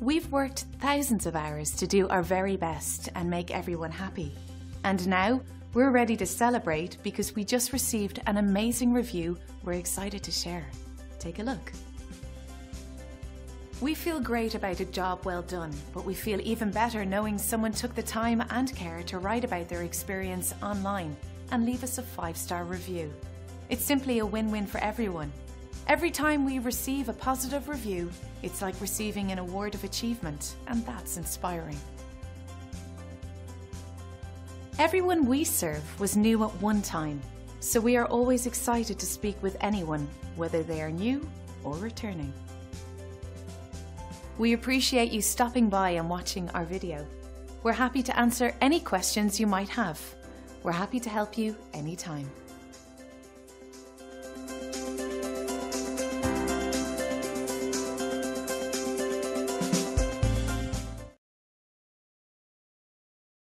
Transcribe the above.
We've worked thousands of hours to do our very best and make everyone happy. And now we're ready to celebrate because we just received an amazing review we're excited to share. Take a look. We feel great about a job well done, but we feel even better knowing someone took the time and care to write about their experience online and leave us a 5-star review. It's simply a win-win for everyone. Every time we receive a positive review, it's like receiving an award of achievement, and that's inspiring. Everyone we serve was new at one time, so we are always excited to speak with anyone, whether they are new or returning. We appreciate you stopping by and watching our video. We're happy to answer any questions you might have. We're happy to help you anytime.